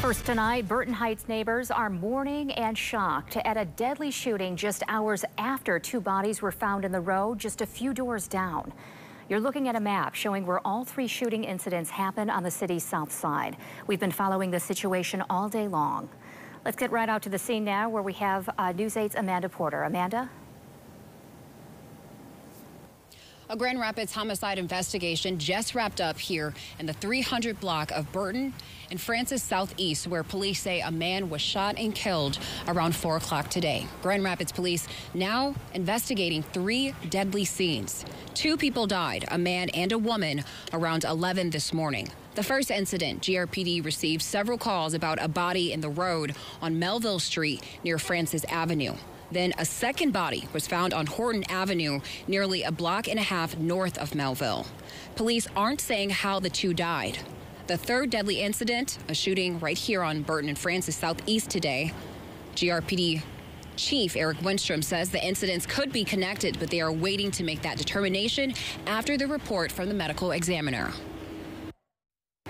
First tonight, Burton Heights neighbors are mourning and shocked at a deadly shooting just hours after two bodies were found in the road just a few doors down. You're looking at a map showing where all three shooting incidents happened on the city's south side. We've been following the situation all day long. Let's get right out to the scene now where we have News 8's Amanda Porter. Amanda? A Grand Rapids homicide investigation just wrapped up here in the 300 block of Burton and Francis Southeast, where police say a man was shot and killed around 4 o'clock today. Grand Rapids police now investigating three deadly scenes. Two people died, a man and a woman, around 11 this morning. The first incident, GRPD received several calls about a body in the road on Melville Street near Francis Avenue. Then a second body was found on Horton Avenue, nearly a block and a half north of Melville. Police aren't saying how the two died. The third deadly incident, a shooting right here on Burton and Francis Southeast today. GRPD Chief Eric Winstrom says the incidents could be connected, but they are waiting to make that determination after the report from the medical examiner.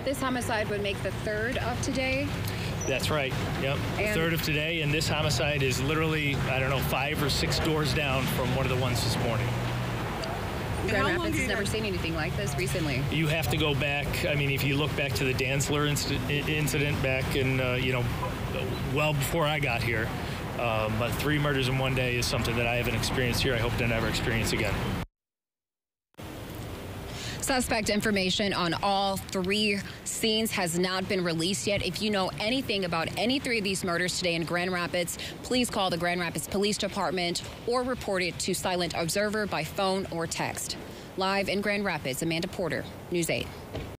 This homicide would make the third of today. That's right. Yep. And third of today, and this homicide is literally, I don't know, 5 or 6 doors down from one of the ones this morning. Grand Rapids has never seen anything like this recently. You have to go back. I mean, if you look back to the Dantzler incident back in, you know, well before I got here. But 3 murders in one day is something that I haven't experienced here. I hope to never experience again. Suspect information on all three scenes has not been released yet. If you know anything about any three of these murders today in Grand Rapids, please call the Grand Rapids Police Department or report it to Silent Observer by phone or text. Live in Grand Rapids, Amanda Porter, News 8.